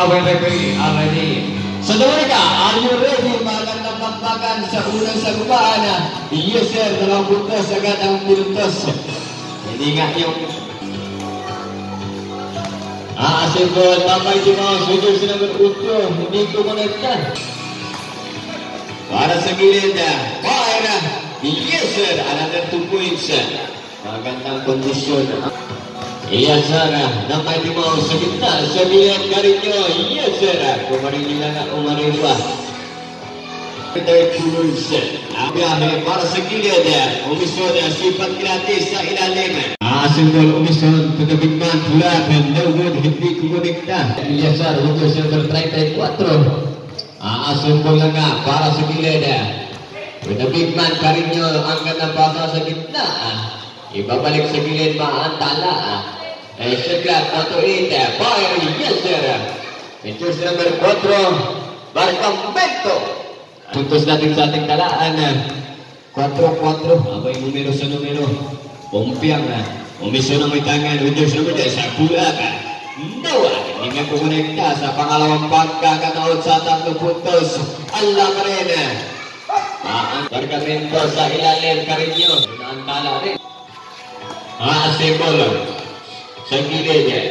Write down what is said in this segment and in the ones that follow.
AWP ini already. Saudara, are you ready para tampakan sa unang sagubaan? Yes sir, dalawang puntos agad ang puntos. Hindi nga yung asimbol, tambay si Mouse, video si number 8, hindi ko konektan. Para sa gilid, fire! Yes sir, another 2 points. Magandang kondisyon. Yes sir, tambay si Mouse sa gitna, sa gilid ka rin nyo. Yes sir, kumarin nila na umarin pa. 3 points. Ang biyahe para sa gilid, umisod, sipat gratis sa ilalim. Asimbol, umisod, tutubig man, tulad, nandawod, hindi kumonekta. Yes sir, video si number 34. Asumbol na nga para sa gilid. With the big man pa rin nyo ang ganda basa sa gitna. Ibabalik sa gilid maantala. Shaglat na to eat. Fire, yes sir. Pintos number 4. Barcampento. Puntos natin sa ating talaan. 4-4. Abay numero sa numero. Pumpiyang. Umiso ng may tangan. With those number 10. Sa pula. Nawa, hindi nga kumonekta sa pangalawang pagkakataon sa 3 puntos. Alam rin. Bargamento sa ilalim ka rin yun. Naantala rin. Asimbol. Sa gilid niya.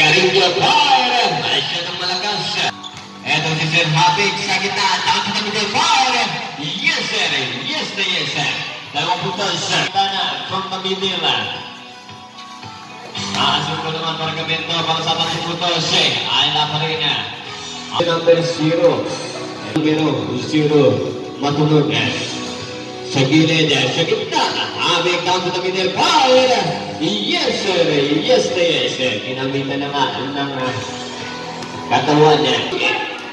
Karinyo fire. Siya ng malakas. Eto si Sir Hapik sa kita. Tapos na mga fire. Yes sir. Yes na yes sir. 2 puntos. Tana from Manila. Asimbol naman para kabento para sa 3 puntos. Ay naparin na number 0. Numero 0. Matunog sa gilid, sa gitna. May count na minil power. Yes sir, yes na yes. Kinamitan naman ng katawan.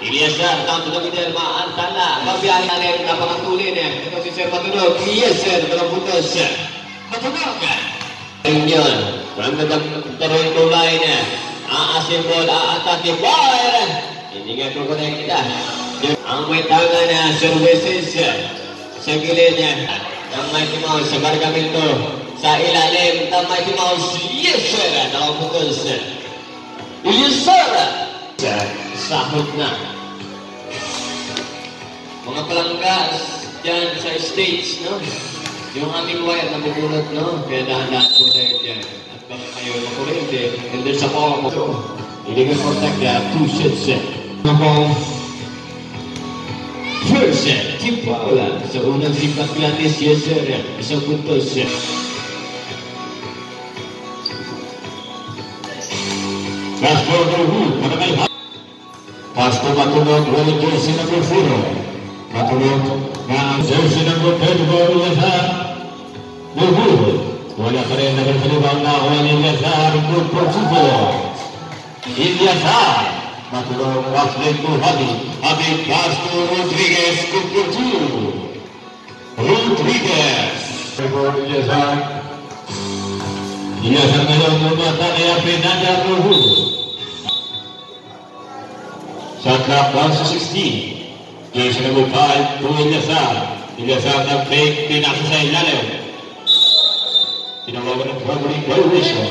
Yes sir, count na minil maantala. Pagbiyahin na rin, napakatulin. Ito si sir matunog. Yes sir, 2 puntos. Matunog yun. Ramdaman terus mulai nih. Asimbol atas di fire. Ini nggak terkonek kita. Angkat tangannya services. Segilirnya. Tamai si Mouse sebarkan itu. Sa ilalim tamai si Mouse. Yes sir. Dalam putus. Yes sir. Sahutna. Mga palanggas dyan sa stage, no? Yung aming wire na bubulot, no? Kaya dahan-dahan po tayo dyan. At baka kayo makurente. And there's a call mo. Illegal contact na 2 shots. Ako, first set, tip pa wala. Sa unang sipat gratis, yes sir. Isang puntos. Pass for the hoop. Maramay hap. Pass for matulog. Rolling jersey number 4. Matulog na jersey number 10. Yes sir. Buhur, wala ka rin na bersalibang na wala niya sa rikod pagsubo. Ilya sa matulong Raslin Muhammad, Habib Castro Rodriguez Kukutu. Rodriguez. Ilya sa ngayon lumata kaya pinanya Buhur. Sa trap 1-16, Jason number 5 to Ilya sa. Ilya sa na fake pinasa sa ilalim. Tinawag ng family coalition.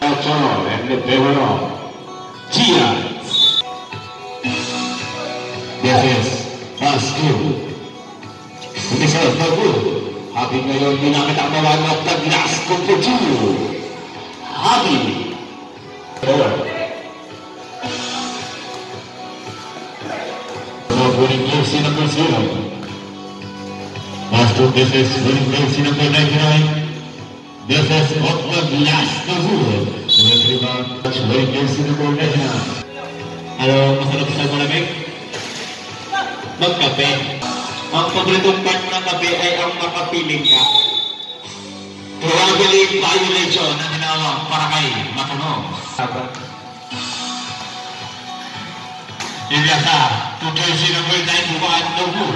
Alcon and Leveron. Chia. Defense. Basque. Unisal Bagu. Habib ngayon ginamit ang mawagat na glass kukutu. Habib. Mabuling yung sinapasiro. Basque defense. Mabuling yung sinapasiro. This is what was last of all. Everyone was very close to the corner. Hello, masarap sa malamig? Magkape. Ang paboritong part ng kape ay ang makapiling ka. Probably violation na tinawag para kay Matunog. Ibig sa 2-0-9 bukaan ng buo.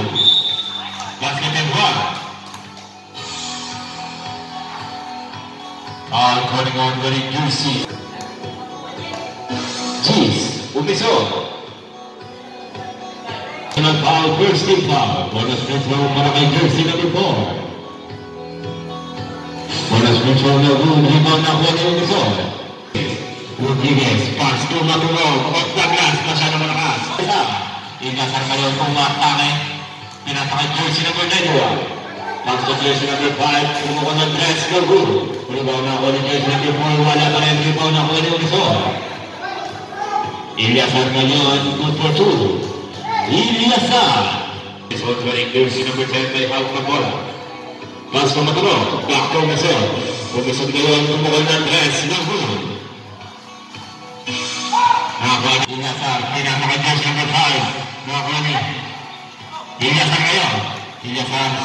Basketball. All going on very juicy. Cheese, umiso. Not all bursting power. Bonus control para kay jersey number 4. Bonus control na buong rebound na buwan yung umiso. Rodriguez, pas turma turun, otak gas, masih ada meneras. Ini dasar kalian rumah tangan, penataan kursi nomor 2. Langsung dia sudah berbaik, menggunakan dress berguru. Berbauna oleh dia sudah berbaik, wadah kalian berbauna oleh unsur. Ini dasar kalian untuk turun. Ini dasar. Soal dari kursi nomor 10 dari Alfa Bola. Pas turma turun, belakang mesir. Pemisah kalian menggunakan dress berguru. Dasar tidak mengejar sampai hari, nampaknya tidak saya, tidak saya.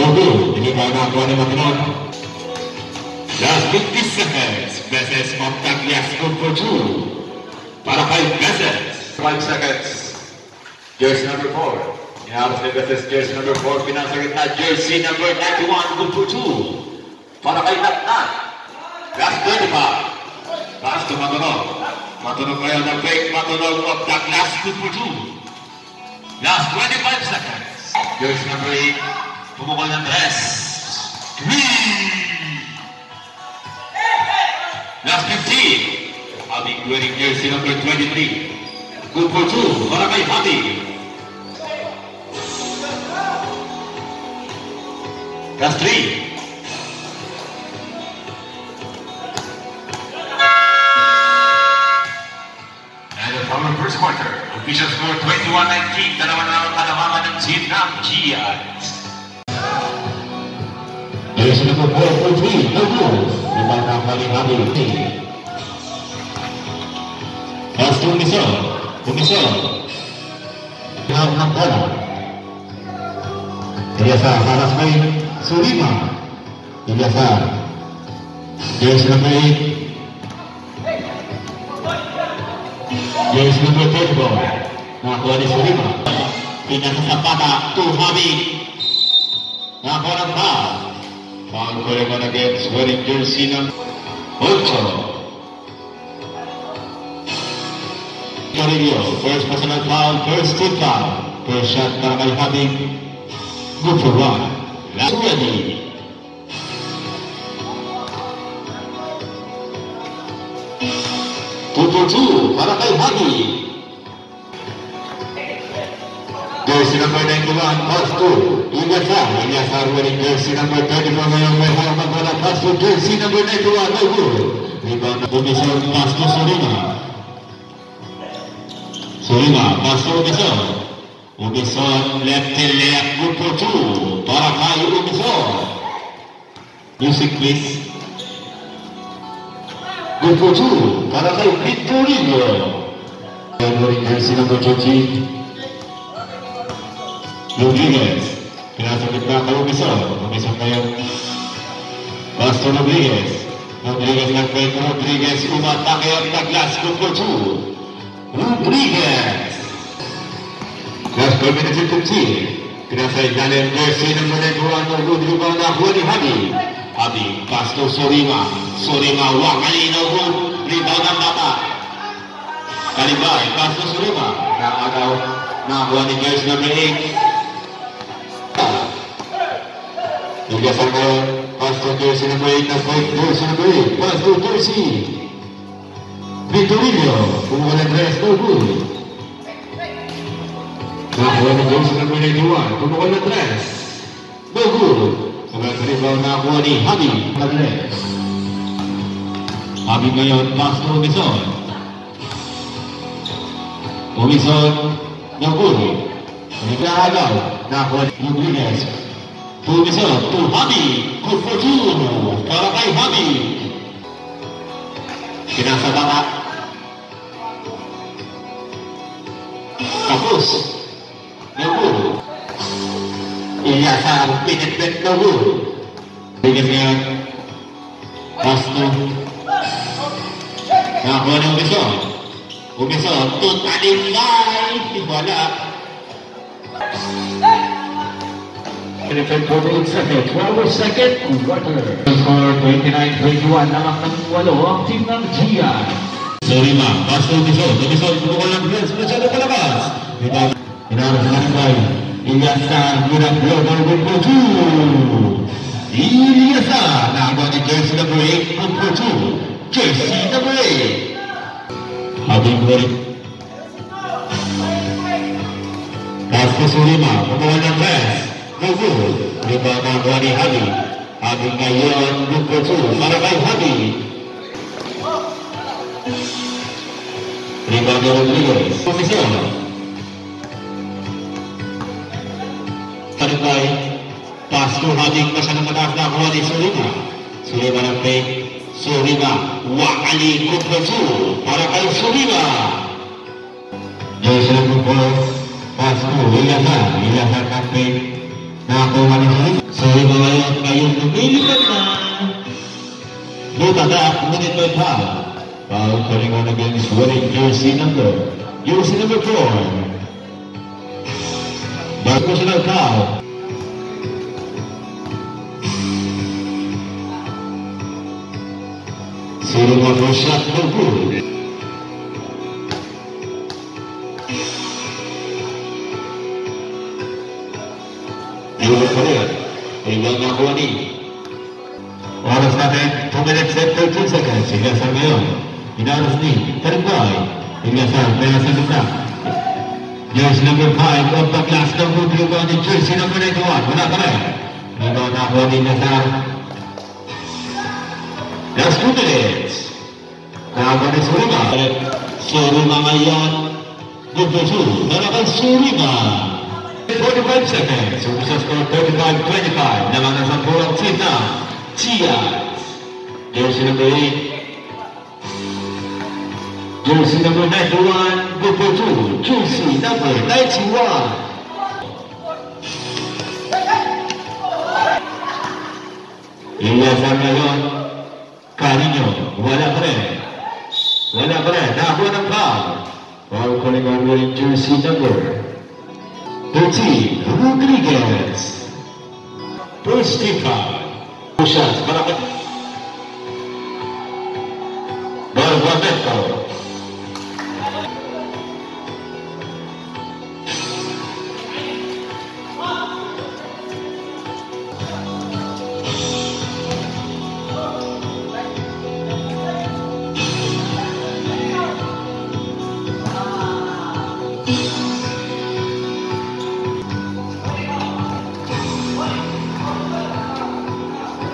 Lalu ini pada bulan Maret, last week disahkan basis mata bias komputer para five basis 5 seconds. Jersey number 4, ini harusnya basis jersey number 4 binasa kita jersey number 91 komputer para five basis. Last berapa? Last berapa? Matunong kaya na break, matunong of that last 242. Last 25 seconds. Jersey number 8, pumukol ng dress. Last 15. Aming wearing jersey number 23. 242, para kay Fati. Last 3. Quarter, official score 21-19, dalawa na ang kalamangan ng Vietnam Giants. Yes, ito po, 4-3, no goals. Ibang na ang kalingabil. As to umisol, Ihang ng bola. Ilyasa, haras may Surima. Ilyasa. Yes, ito may Jersey number 10 po, nakakuha ni Surima. Pinasasapata, Tuhabi. Nakakuha ng foul. Foul ko rin mo na games, wearing jersey number 8. Toribio, first personal foul, first team foul. First shot para kay Habib. Good for one. Last ready. Tujuh para kay Hadi. Jersey number 91 pastu Ilyasa wearing jersey number 34 ngayong may harapan para pastu jersey number 91 no goal. Rebound na Umisor pastu Surima. Pastu Umisor. Left to left grupo 2 para kay Umisor. Music please. Grupo 2 para kay Victorino. Wearing jersey number 20 Rodriguez. Pinasakit na kay Umisor. Umisor kayo Pastor Rodriguez. Rodriguez umatake ang taglas. Grupo 2 Rodriguez. Last 4 minutes in 15. Pinasakit na ng jersey number 91 Rodrigo na Juan Habib. Habib Pastor Surima. Surima wakali no good. Rebound ang bata. Kalibay, pasto Surima. Naagaw, nakakuha ni Jersey number 8. Nagkasar ko, pasto Jersey number 8 na fight. Jersey number 8, pasto Jersey Victorillo, kumuha ng dress, no good. Nakakuha ni Jersey number 91, kumuha ng dress, no good. Nagkasaribaw nakakuha ni Habib Padres. Habib ngayon, pass to Umisor. Naguri. Nagkahagaw. Nakuha ni Rodriguez. To Umisor, to Habib. Good for two. Para kay Habib. Pinasa bata. Tapos. Naguri. Ilyasa, pinitbet naguri. Rodriguez ngayon. Pass to nakakuha ni Umisor. Umisor, totally live. Wala. Benefit 48 seconds. 12 seconds. Quarter. Score 29-21. Namak ng 8 ang team ng Gia. Sorry ma. Basta Umisor. Umisor, bukol ng Blitz. Masyado palabas. Inaras na nabay. Ilyasa. Murang global grupo 2. Ilyasa. Nakakuha ni Jersey number 8 grupo 2. JCAA. Habib Murid Kasku Surima Pembawanan Res Kugur Riba Mahwani Hadi Habib Ngayon Bukutsu Marakai Hadi Riba Nurul Profesional Terbaik Pasku Hadi Masyarakat Afdah Wali Surima Surima Baik Surima wa ali kubatu para kali Surima Yesus Kristus pastu ilaha kafe naku manis Surima wa kayu milik tenang buta dak menit total bau kering ana gen suwari jersey number 4 bagus sekali. Surima Rosyad Bergur Juru Korea Iwan Makwani Waras Katek 2 minutes and 13 seconds Hingga Sargayon Inarusni Terbaik Hingga Sargayon Sebentar Jersey number 5 of the class number 3 Bani jersey number 81 Benar Korea Iwan Makwani Nasar Last 2 minutes. Kawan Surima. Surima Mayan. Gubusu. Kawan Surima. 45 seconds. Usaha skor 35-25. Nama Sampura Cita. Cia. Jersey number 8. Jersey number 91. Gubusu. Jersey number 91. Ia Sargayon. Carino, wala pre, dah buat apa? Baru kali kami jersey number 13, Rodriguez, Pustika, Pusat, berapa? Berapa meter?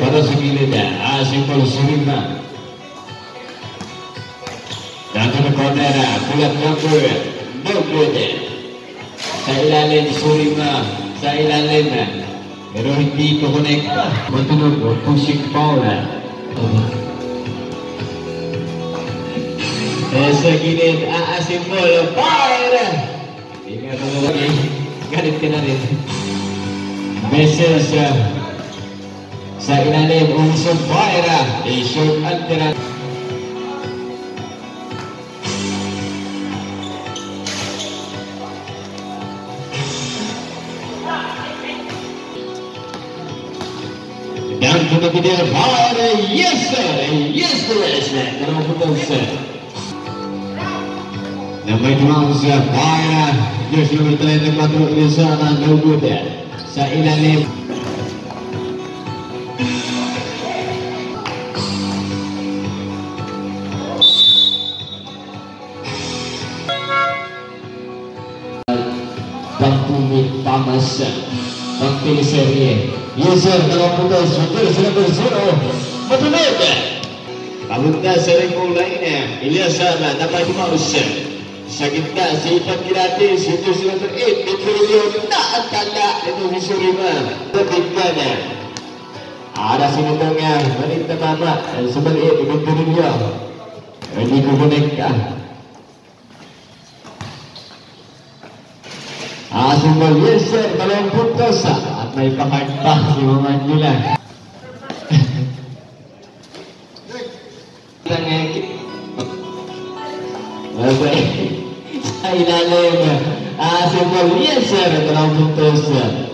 Para segilida asing Surima datang kepada bulat nomor 20 Surima berhenti konekta menurut pusik Paula segilida asing Paula ini akan lagi gadit kenarit mesej Sainane unsur daerah di shoot antara dan juga tidak ada yes sir kalau betul sir namanya unsur daerah يشرب الطريق لسانا موجودا سائلا Bangkumi Tamasan Bangkili Serie Yezer dalam putar Sudir 1-0 Matulada Kabunda sering mulainya Ilyas Zahra dapat dimausan Sakitna sifat gratis Sudir 1-8 Metrilion tak tanda itu Misuriman Terbitkannya Ada sinutangnya Menit terbabat Sebagai Metrilion Ini kubunikah Asumber Yeser dalam putusan at may pakantah si Manila. Sa ilalim Asumber Yeser dalam putusan.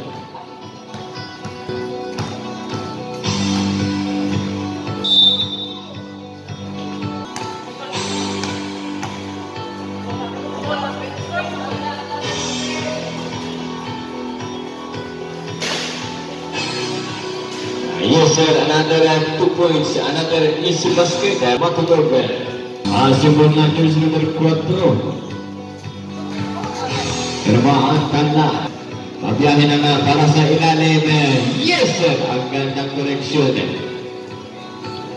Yeser, another 2 points, another easy basket. What to go back? Asumberna kills number 4. Terbahan tanda. Pabiyahin na para sa ilalim. Yeser, ang gandang koleksyon.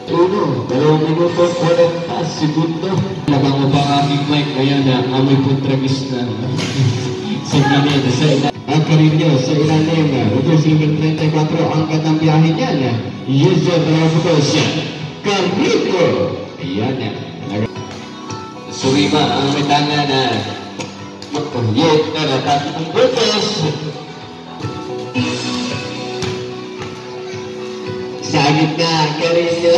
Uno, 2 minuto 40 segundo. Labang upang aking mic kaya na amoy po tragis na. Sebenarnya saya akhirnya saya ilalim untuk simbol 34 angkatan biahinya ya Yusuf Rafukosia Kariko iya ya Surima angkatannya na mukhyet na dapat putus sakit na Kariko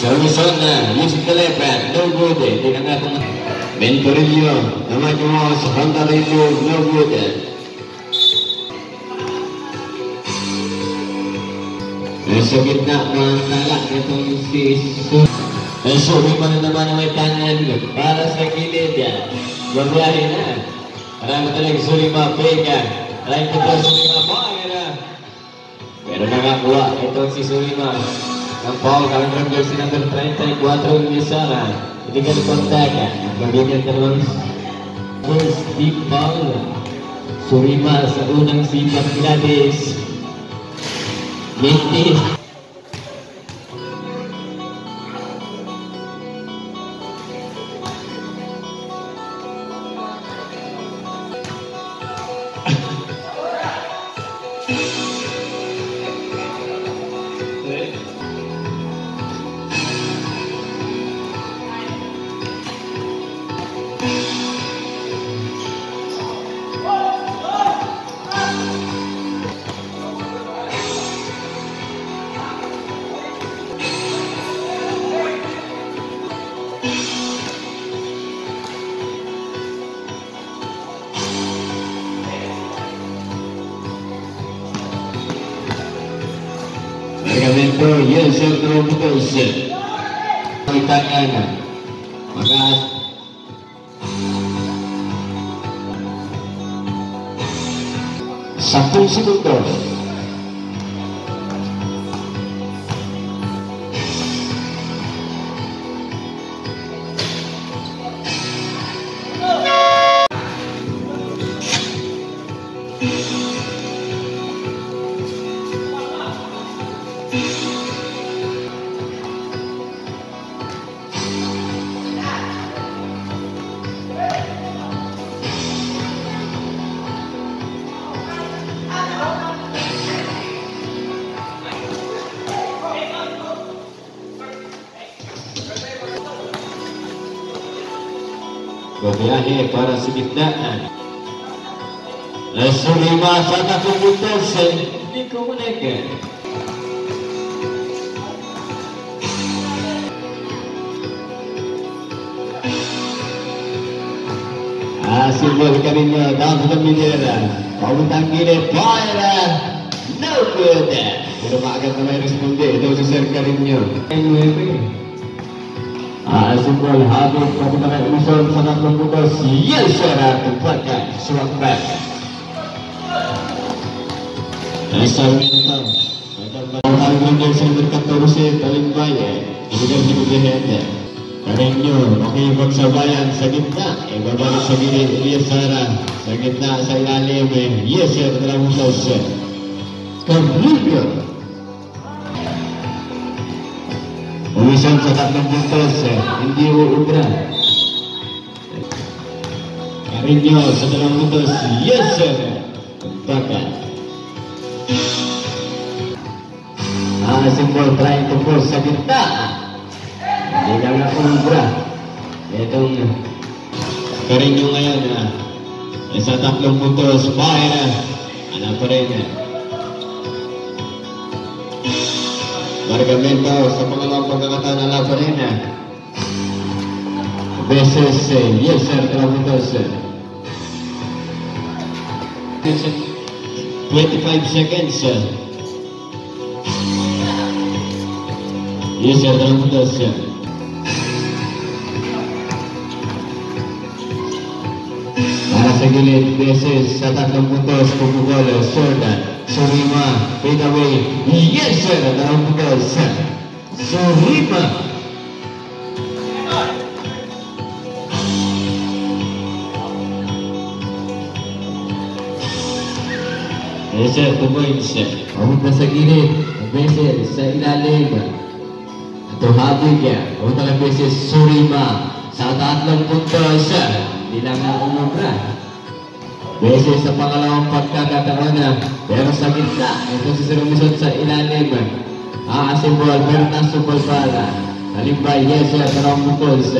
Solusinya, musik lebar, no good, tidak ada. Mentorilio, nama cuma sepantarilio, no good. Esok kita mengalak itu sisu. Esok di mana teman yang tangan para sekilid ya, berlari na. Orang kita lagi surima pegang, orang kita surima bahagia. Berapa kuat itu sisu lima. Nampol kalian berangkat sini hampir 34 misalnya, ini kan kontak ya, bagian terus terus di bawah Surima seunang sifat gratis, mitis. Yes, sir, no, because Italiana. Magas. Satu segundo. Bagaimana para sebidaan? Rasulullah sangat memutuskan di komunikan. Hasil berkeringat dalam pemilihan. Kau tanggil para no good. Bermakna kemarin seperti itu sesuai keringat. Asimbol habis perputaran usul sangat memutus. Yes, secara tempatkan surat pres. Asal mintam. Orang yang sedang terusir paling banyak. Kemudian dibuatnya. Karena oke bersabayan segitna. Ego dari segini dia sarah. Segitna saya leme. Yes, secara musuh. Kembali. Urusan sangat memputus Indio Udra Karinyo setelah putus. Yes sir. Tentangkan simbol terakhir tempur Sabita di dalam Udra yaitu Karinyo ngayon sangat memputus bahaya anak perenya warga mental sa pangalawang pagkakataon ng Laparena beses yes sir kilometers 25 seconds yes sir kilometers para sa gilid beses sa tatlong puntos pupukol Jordan Surima, Pedaway, yes sir, dalam putus Surima yes sir, 2 points papunta sa gilid, beses sa ilalim ito habig papunta ng beses Surima sa tatlong puntos hindi lang na umubra beses sa pangalawang pagkakataon pero sa gitna ito si Sirumisod sa ilalim aasimbol pero nasubol para talimbay yes sir karong bukols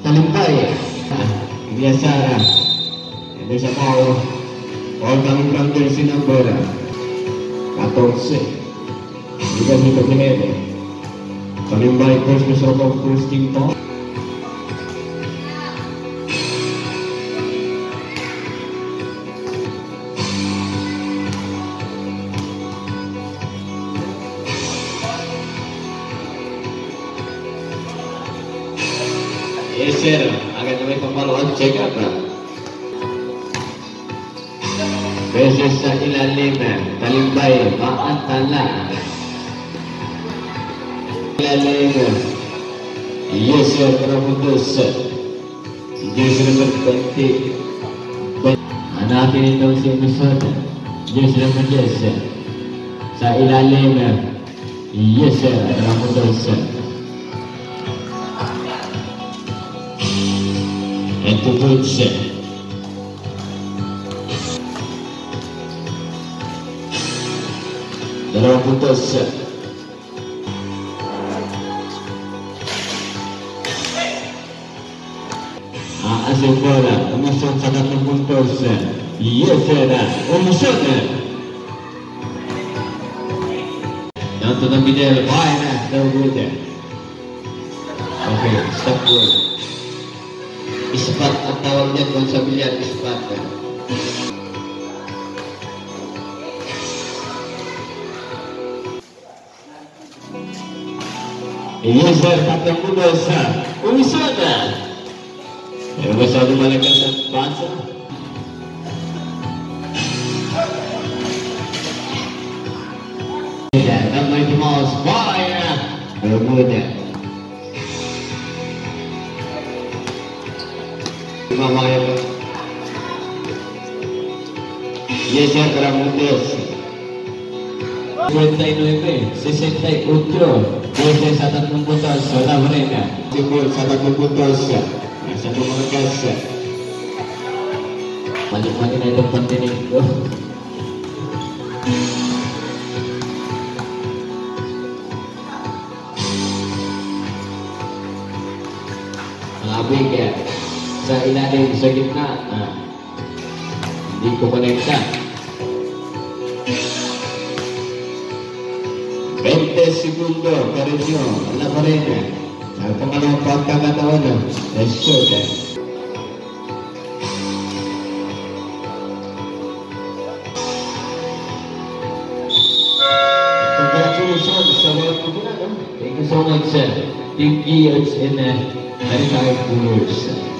talimbay yes sir hindi siya kao all coming from the number 14 Liga Vito Pineda talimbay first Mr. Bob Cruz King Pong yes sir, agad naman pamaluan check up beses sa ilalim talimbay, maantala ilalim yes sir, parapuntos yes number 20 hanapin itong si Misod yes number yes sa ilalim yes sir, parapuntos itu punca dalam putus Asimbora umusot sa tatlong puntos yes sir umusot yang tutang bidel bahay na daw good ok stop good ispat at tawagnya doon sa bilyar ispat yes sir tatlong putos umisod pero masyado malakas at pasa ng mighty mouse fire bermuda mamaya yes sir karamutos 29 68 beses sa tatlong putos Lavarena simbol sa tatlong putos nasa tumangkas mali-mali na itong pantinig ko malabig sa ilalim sa gitna hindi ko konekta 20 segundo karisyo alam ko rin sa pangalawang pagkakataon let's shoot congratulations Thank you so much, sir. Thank you. It's in 35 years.